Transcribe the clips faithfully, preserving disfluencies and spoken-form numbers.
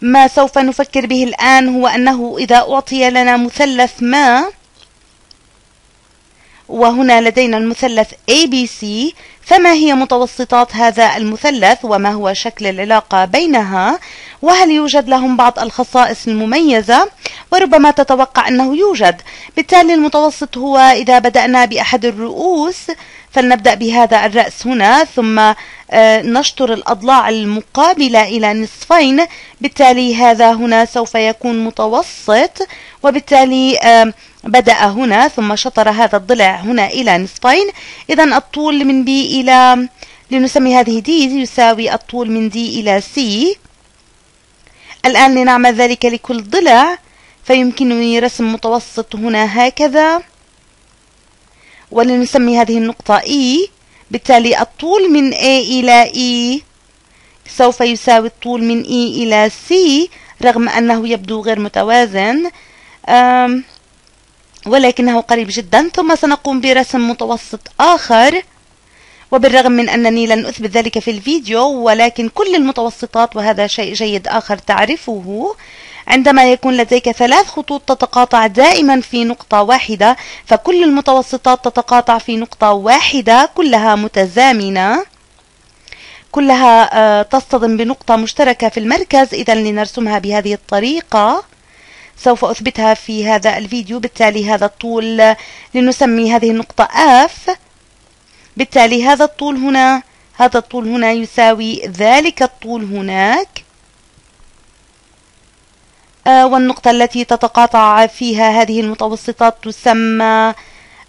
ما سوف نفكر به الآن هو أنه إذا أعطي لنا مثلث ما، وهنا لدينا المثلث إيه بي سي، فما هي متوسطات هذا المثلث وما هو شكل العلاقة بينها، وهل يوجد لهم بعض الخصائص المميزة؟ وربما تتوقع أنه يوجد. بالتالي المتوسط هو إذا بدأنا بأحد الرؤوس فلنبدأ بهذا الرأس هنا، ثم نشطر الأضلاع المقابلة إلى نصفين، بالتالي هذا هنا سوف يكون متوسط، وبالتالي بدأ هنا ثم شطر هذا الضلع هنا إلى نصفين. إذا الطول من B إلى، لنسمي هذه D، يساوي الطول من D إلى C. الآن لنعمل ذلك لكل ضلع، فيمكنني رسم متوسط هنا هكذا، ولنسمي هذه النقطة E. بالتالي الطول من A إلى E سوف يساوي الطول من E إلى C، رغم أنه يبدو غير متوازن ولكنه قريب جدا. ثم سنقوم برسم متوسط آخر، وبالرغم من أنني لن أثبت ذلك في الفيديو، ولكن كل المتوسطات، وهذا شيء جيد آخر تعرفه، عندما يكون لديك ثلاث خطوط تتقاطع دائما في نقطة واحدة، فكل المتوسطات تتقاطع في نقطة واحدة، كلها متزامنة، كلها تصطدم بنقطة مشتركة في المركز. إذا لنرسمها بهذه الطريقة، سوف أثبتها في هذا الفيديو. بالتالي هذا الطول لنسمي هذه النقطة F، بالتالي هذا الطول هنا، هذا الطول هنا يساوي ذلك الطول هناك، والنقطة التي تتقاطع فيها هذه المتوسطات تسمى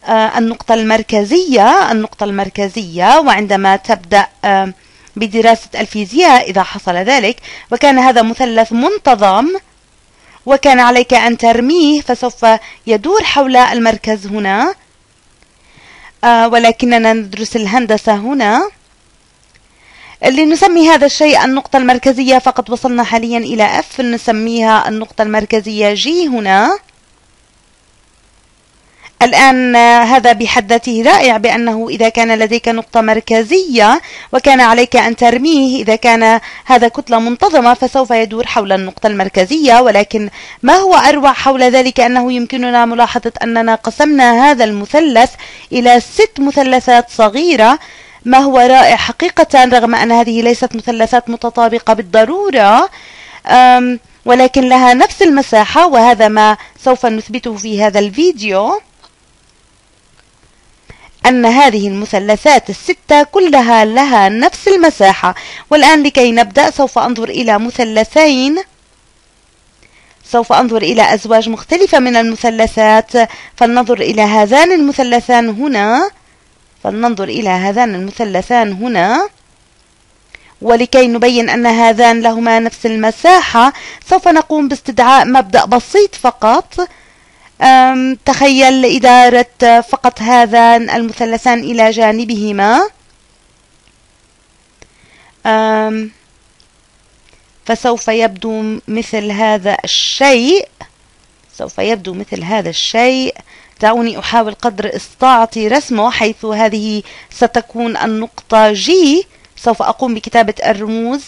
النقطة المركزية، النقطة المركزية. وعندما تبدأ بدراسة الفيزياء إذا حصل ذلك، وكان هذا مثلث منتظم وكان عليك أن ترميه، فسوف يدور حول المركز هنا، ولكننا ندرس الهندسة هنا. لنسمي هذا الشيء النقطة المركزية، فقد وصلنا حاليا إلى F، نسميها النقطة المركزية G هنا. الآن هذا بحد ذاته رائع، بأنه إذا كان لديك نقطة مركزية وكان عليك أن ترميه، إذا كان هذا كتلة منتظمة فسوف يدور حول النقطة المركزية. ولكن ما هو أروع حول ذلك أنه يمكننا ملاحظة أننا قسمنا هذا المثلث إلى ست مثلثات صغيرة، ما هو رائع حقيقة، رغم أن هذه ليست مثلثات متطابقة بالضرورة ولكن لها نفس المساحة، وهذا ما سوف نثبته في هذا الفيديو، أن هذه المثلثات الستة كلها لها نفس المساحة. والآن لكي نبدأ سوف أنظر إلى مثلثين، سوف أنظر إلى أزواج مختلفة من المثلثات، فلننظر إلى هذان المثلثان هنا، فلننظر إلى هذان المثلثان هنا، ولكي نبين أن هذان لهما نفس المساحة سوف نقوم باستدعاء مبدأ بسيط فقط. تخيل إدارة فقط هذان المثلثان إلى جانبهما، فسوف يبدو مثل هذا الشيء، سوف يبدو مثل هذا الشيء. دعوني أحاول قدر استطاعتي رسمه، حيث هذه ستكون النقطة G. سوف أقوم بكتابة الرموز،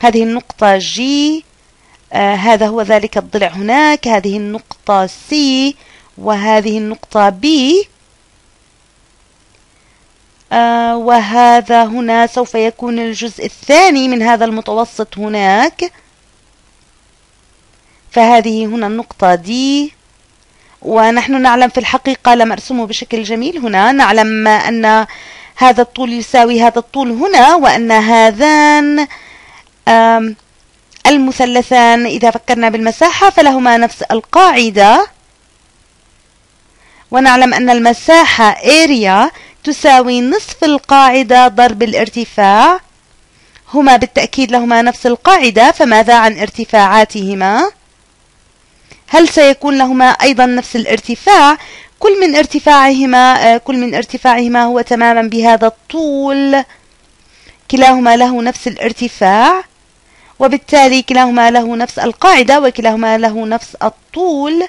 هذه النقطة G، آه هذا هو ذلك الضلع هناك، هذه النقطة C، وهذه النقطة B، آه وهذا هنا سوف يكون الجزء الثاني من هذا المتوسط هناك، فهذه هنا النقطة D. ونحن نعلم في الحقيقة، لم أرسمه بشكل جميل هنا، نعلم أن هذا الطول يساوي هذا الطول هنا، وأن هذان آه المثلثان إذا فكرنا بالمساحة فلهما نفس القاعدة، ونعلم أن المساحة area تساوي نصف القاعدة ضرب الارتفاع، هما بالتأكيد لهما نفس القاعدة. فماذا عن ارتفاعاتهما؟ هل سيكون لهما أيضا نفس الارتفاع؟ كل من ارتفاعهما كل من ارتفاعهما هو تماما بهذا الطول، كلاهما له نفس الارتفاع، وبالتالي كلاهما له نفس القاعدة، وكلاهما له نفس الطول.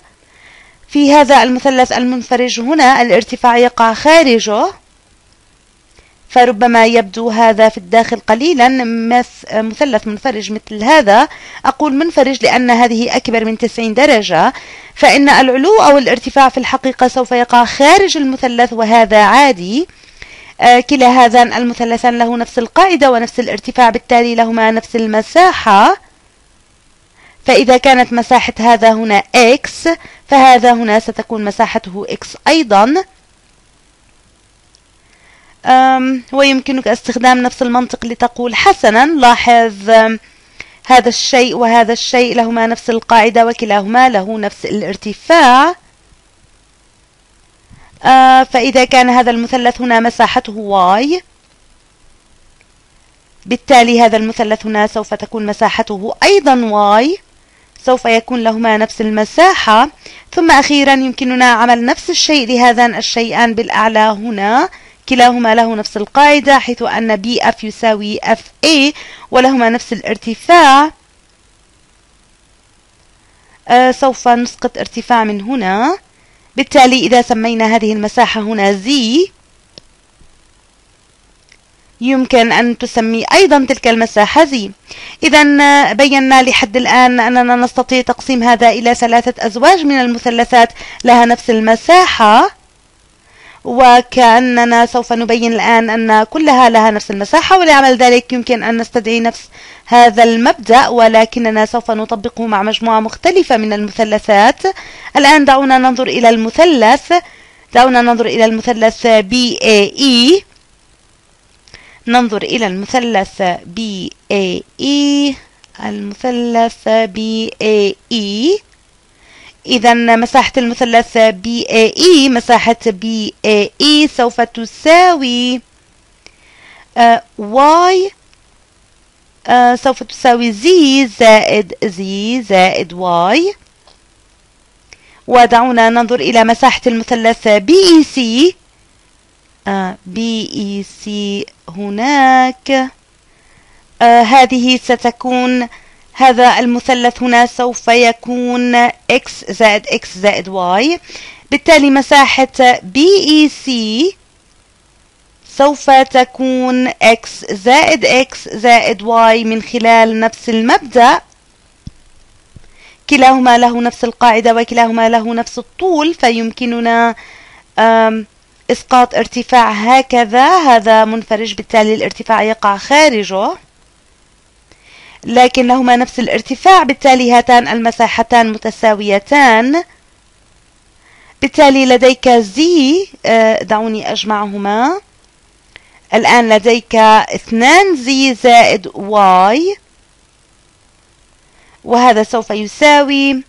في هذا المثلث المنفرج هنا الارتفاع يقع خارجه، فربما يبدو هذا في الداخل قليلا مثلث منفرج مثل هذا، أقول منفرج لأن هذه أكبر من تسعين درجة، فإن العلو أو الارتفاع في الحقيقة سوف يقع خارج المثلث وهذا عادي. كلا هذان المثلثان له نفس القاعدة ونفس الارتفاع، بالتالي لهما نفس المساحة. فإذا كانت مساحة هذا هنا x فهذا هنا ستكون مساحته x أيضا. ويمكنك استخدام نفس المنطق لتقول حسنا، لاحظ هذا الشيء وهذا الشيء لهما نفس القاعدة وكلاهما له نفس الارتفاع، فإذا كان هذا المثلث هنا مساحته y بالتالي هذا المثلث هنا سوف تكون مساحته أيضا y، سوف يكون لهما نفس المساحة. ثم أخيرا يمكننا عمل نفس الشيء لهذان الشيئان بالأعلى هنا، كلاهما له نفس القاعدة حيث أن بي إف يساوي إف إيه ولهما نفس الارتفاع. أه سوف نسقط ارتفاع من هنا، بالتالي إذا سمينا هذه المساحة هنا زي، يمكن أن تسمي أيضا تلك المساحة زي. إذا بينا لحد الآن أننا نستطيع تقسيم هذا إلى ثلاثة أزواج من المثلثات لها نفس المساحة، وكأننا سوف نبين الآن أن كلها لها نفس المساحة. ولعمل ذلك يمكن أن نستدعي نفس هذا المبدأ، ولكننا سوف نطبقه مع مجموعة مختلفة من المثلثات. الآن دعونا ننظر إلى المثلث دعونا ننظر إلى المثلث بي إيه إي. ننظر إلى المثلث بي إيه إي المثلث بي إيه إي. إذا مساحة المثلث بي إيه إي مساحة بي إيه إي سوف تساوي آه y آه سوف تساوي z زائد z زائد y. ودعونا ننظر إلى مساحة المثلث بي إي سي. آه بي إي سي هناك، آه هذه ستكون، هذا المثلث هنا سوف يكون x زائد x زائد y، بالتالي مساحة بي إي سي سوف تكون x زائد x زائد y من خلال نفس المبدأ، كلاهما له نفس القاعدة وكلاهما له نفس الطول، فيمكننا إسقاط ارتفاع هكذا، هذا منفرج بالتالي الارتفاع يقع خارجه، لكن لهما نفس الارتفاع، بالتالي هاتان المساحتان متساويتان. بالتالي لديك زي، دعوني أجمعهما، الآن لديك اثنان زي زائد واي، وهذا سوف يساوي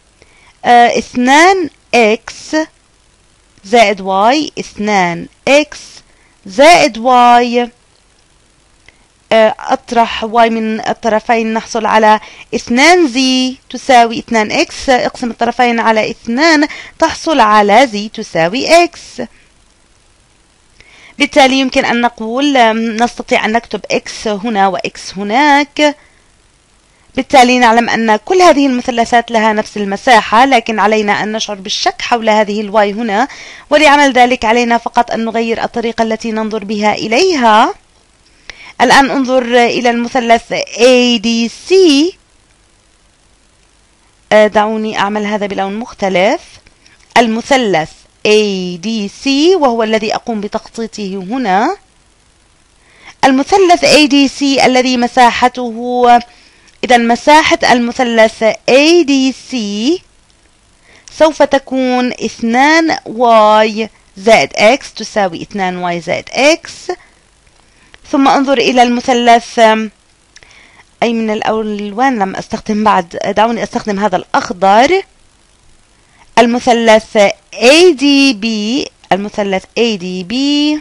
اثنان اكس زائد واي، اثنان اكس زائد واي، أطرح y من الطرفين نحصل على اثنان زي تساوي اثنان x، اقسم الطرفين على اثنان تحصل على زي تساوي x. بالتالي يمكن أن نقول، نستطيع أن نكتب x هنا و x هناك، بالتالي نعلم أن كل هذه المثلثات لها نفس المساحة، لكن علينا أن نشعر بالشك حول هذه الواي هنا، ولعمل ذلك علينا فقط أن نغير الطريقة التي ننظر بها إليها. الآن انظر إلى المثلث إيه دي سي. دعوني أعمل هذا بلون مختلف. المثلث إيه دي سي وهو الذي أقوم بتخطيطه هنا، المثلث إيه دي سي الذي مساحته، إذا مساحة المثلث إيه دي سي سوف تكون اثنان واي زائد x تساوي اثنان واي زائد x. ثم انظر إلى المثلث، أي من الألوان لم أستخدم بعد، دعوني أستخدم هذا الأخضر، المثلث إيه دي بي المثلث إيه دي بي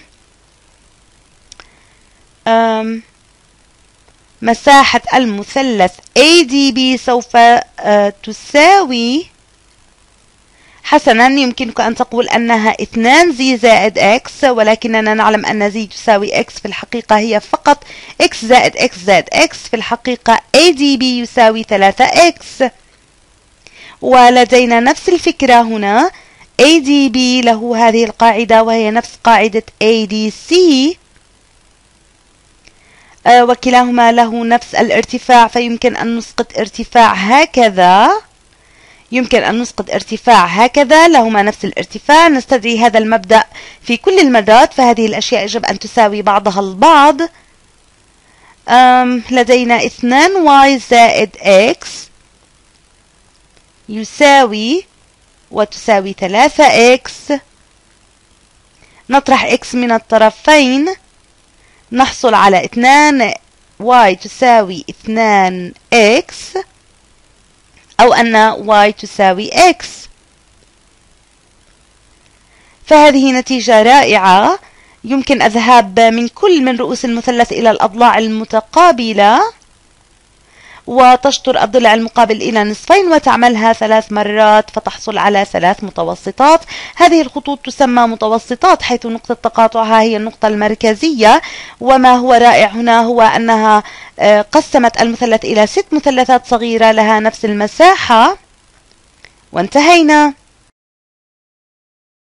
مساحة المثلث إيه دي بي سوف تساوي، حسنا يمكنك أن تقول أنها اثنان زي زائد إكس، ولكننا نعلم أن زي تساوي إكس، في الحقيقة هي فقط إكس زائد إكس زائد إكس، في الحقيقة إيه دي بي يساوي ثلاثة إكس. ولدينا نفس الفكرة هنا، إيه دي بي له هذه القاعدة وهي نفس قاعدة إيه دي سي، وكلاهما له نفس الارتفاع، فيمكن أن نسقط ارتفاع هكذا، يمكن أن نسقط ارتفاع هكذا، لهما نفس الارتفاع. نستدعي هذا المبدأ في كل المرات، فهذه الأشياء يجب أن تساوي بعضها البعض. لدينا اثنان واي زائد x يساوي وتساوي ثلاثة اكس. نطرح x من الطرفين، نحصل على اثنان واي تساوي اثنان اكس، أو أن y تساوي x. فهذه نتيجة رائعة. يمكن الذهاب من كل من رؤوس المثلث إلى الأضلاع المتقابلة، وتشطر الضلع المقابل إلى نصفين وتعملها ثلاث مرات فتحصل على ثلاث متوسطات. هذه الخطوط تسمى متوسطات، حيث نقطة تقاطعها هي النقطة المركزية. وما هو رائع هنا هو أنها قسمت المثلث إلى ست مثلثات صغيرة لها نفس المساحة. وانتهينا.